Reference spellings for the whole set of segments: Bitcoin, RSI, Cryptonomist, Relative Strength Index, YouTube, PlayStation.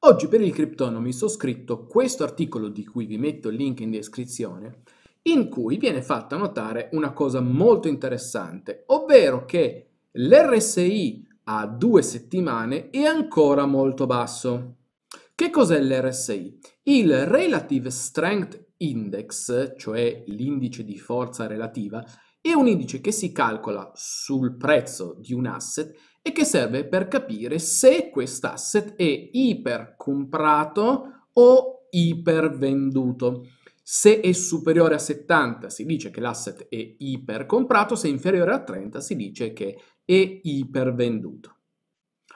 Oggi per il Cryptonomist ho scritto questo articolo, di cui vi metto il link in descrizione, in cui viene fatta notare una cosa molto interessante, ovvero che l'RSI a 2 settimane è ancora molto basso. Che cos'è l'RSI? Il Relative Strength Index, cioè l'indice di forza relativa, è un indice che si calcola sul prezzo di un asset e che serve per capire se quest'asset è ipercomprato o ipervenduto. Se è superiore a 70 si dice che l'asset è ipercomprato, se è inferiore a 30 si dice che è ipervenduto.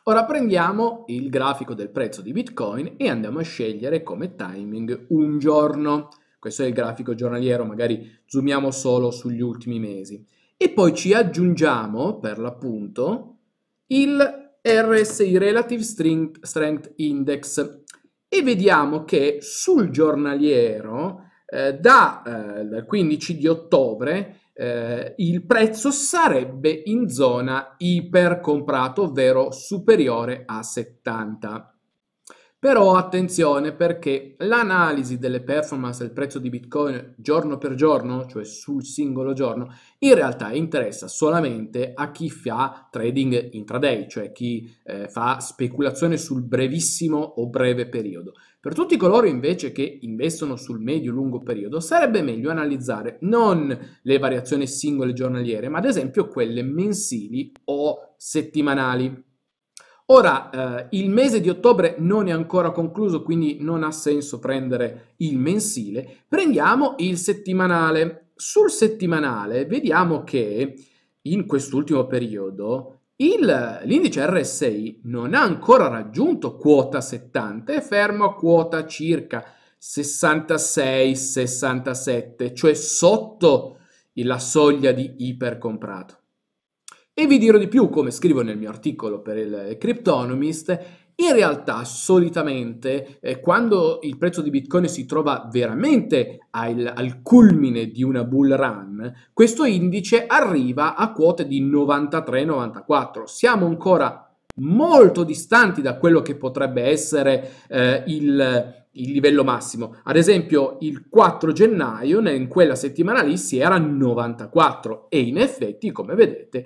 Ora prendiamo il grafico del prezzo di Bitcoin e andiamo a scegliere come timing un giorno. Questo è il grafico giornaliero, magari zoomiamo solo sugli ultimi mesi. E poi ci aggiungiamo, per l'appunto, il RSI Relative Strength Index. E vediamo che sul giornaliero dal 15 di ottobre il prezzo sarebbe in zona ipercomprato, ovvero superiore a 70. Però attenzione, perché l'analisi delle performance del prezzo di Bitcoin giorno per giorno, cioè sul singolo giorno, in realtà interessa solamente a chi fa trading intraday, cioè chi fa speculazione sul brevissimo o breve periodo. Per tutti coloro invece che investono sul medio-lungo periodo sarebbe meglio analizzare non le variazioni singole giornaliere, ma ad esempio quelle mensili o settimanali. Ora, il mese di ottobre non è ancora concluso, quindi non ha senso prendere il mensile. Prendiamo il settimanale. Sul settimanale vediamo che in quest'ultimo periodo l'indice RSI non ha ancora raggiunto quota 70, è fermo a quota circa 66-67, cioè sotto la soglia di ipercomprato. E vi dirò di più, come scrivo nel mio articolo per il Cryptonomist, in realtà solitamente quando il prezzo di Bitcoin si trova veramente al culmine di una bull run, questo indice arriva a quote di 93-94. Siamo ancora molto distanti da quello che potrebbe essere il livello massimo. Ad esempio il 4 gennaio in quella settimana lì si era 94 e in effetti, come vedete,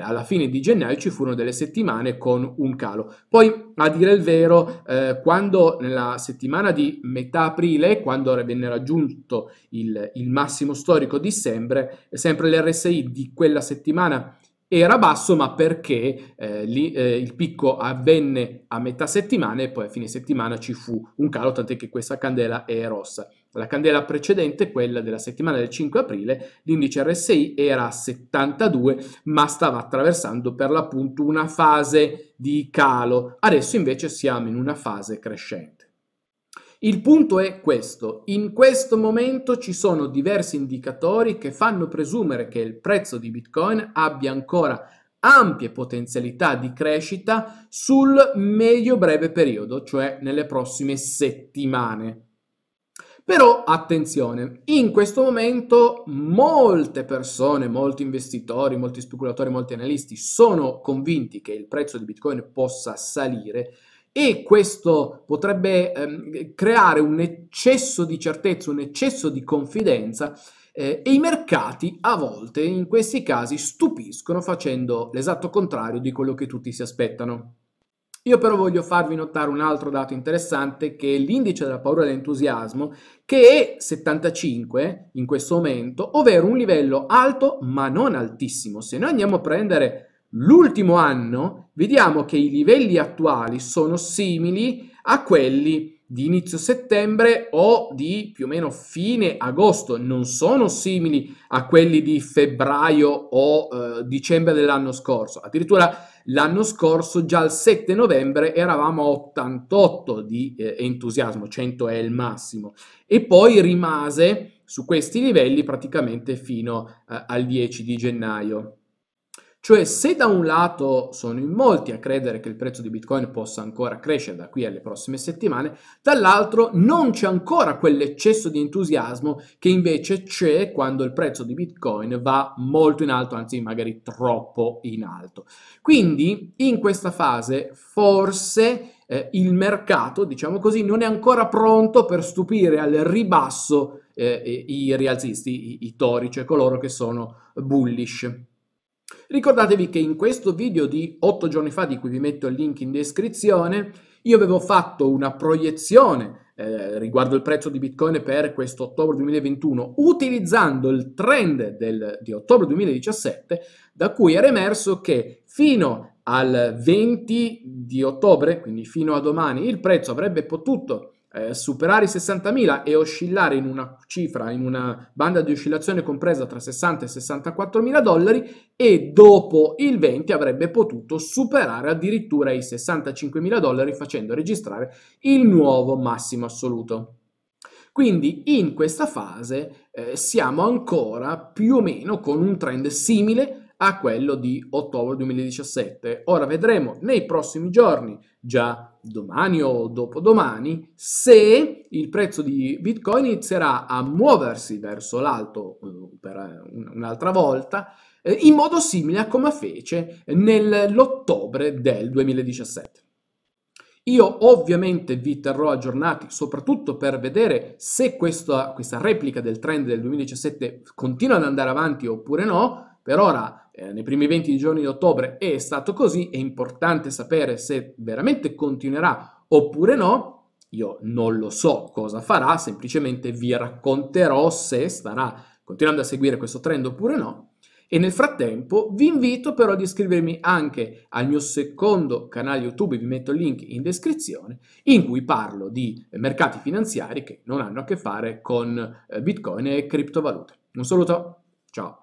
alla fine di gennaio ci furono delle settimane con un calo. Poi, a dire il vero, quando nella settimana di metà aprile, quando venne raggiunto il massimo storico di sempre l'RSI di quella settimana era basso, ma perché il picco avvenne a metà settimana e poi a fine settimana ci fu un calo, tant'è che questa candela è rossa. La candela precedente, quella della settimana del 5 aprile, l'indice RSI era a 72, ma stava attraversando per l'appunto una fase di calo. Adesso invece siamo in una fase crescente. Il punto è questo: in questo momento ci sono diversi indicatori che fanno presumere che il prezzo di Bitcoin abbia ancora ampie potenzialità di crescita sul medio-breve periodo, cioè nelle prossime settimane. Però attenzione, in questo momento molte persone, molti investitori, molti speculatori, molti analisti sono convinti che il prezzo di Bitcoin possa salire. E questo potrebbe creare un eccesso di certezza, un eccesso di confidenza, e i mercati a volte in questi casi stupiscono facendo l'esatto contrario di quello che tutti si aspettano. Io però voglio farvi notare un altro dato interessante, che è l'indice della paura e dell'entusiasmo, che è 75 in questo momento, ovvero un livello alto ma non altissimo. Se noi andiamo a prendere l'ultimo anno, vediamo che i livelli attuali sono simili a quelli di inizio settembre o di più o meno fine agosto, non sono simili a quelli di febbraio o dicembre dell'anno scorso. Addirittura l'anno scorso, già il 7 novembre, eravamo a 88 di entusiasmo, 100 è il massimo, e poi rimase su questi livelli praticamente fino al 10 di gennaio. Cioè, se da un lato sono in molti a credere che il prezzo di Bitcoin possa ancora crescere da qui alle prossime settimane, dall'altro non c'è ancora quell'eccesso di entusiasmo che invece c'è quando il prezzo di Bitcoin va molto in alto, anzi magari troppo in alto. Quindi in questa fase forse il mercato, diciamo così, non è ancora pronto per stupire al ribasso i rialzisti, i tori, cioè coloro che sono bullish. Ricordatevi che in questo video di 8 giorni fa, di cui vi metto il link in descrizione, io avevo fatto una proiezione riguardo il prezzo di Bitcoin per questo ottobre 2021, utilizzando il trend di ottobre 2017, da cui era emerso che fino al 20 di ottobre, quindi fino a domani, il prezzo avrebbe potuto superare i 60.000 e oscillare in una cifra, in una banda di oscillazione compresa tra 60 e 64.000 dollari, e dopo il 20 avrebbe potuto superare addirittura i 65.000 dollari facendo registrare il nuovo massimo assoluto. Quindi in questa fase siamo ancora più o meno con un trend simile a quello di ottobre 2017. Ora vedremo nei prossimi giorni, già domani o dopodomani, se il prezzo di Bitcoin inizierà a muoversi verso l'alto per un'altra volta, in modo simile a come fece nell'ottobre del 2017. Io ovviamente vi terrò aggiornati, soprattutto per vedere se questa replica del trend del 2017 continua ad andare avanti oppure no. Per ora, nei primi 20 giorni di ottobre è stato così, è importante sapere se veramente continuerà oppure no. Io non lo so cosa farà, semplicemente vi racconterò se starà continuando a seguire questo trend oppure no. E nel frattempo vi invito però ad iscrivermi anche al mio secondo canale YouTube, vi metto il link in descrizione, in cui parlo di mercati finanziari che non hanno a che fare con Bitcoin e criptovalute. Un saluto, ciao!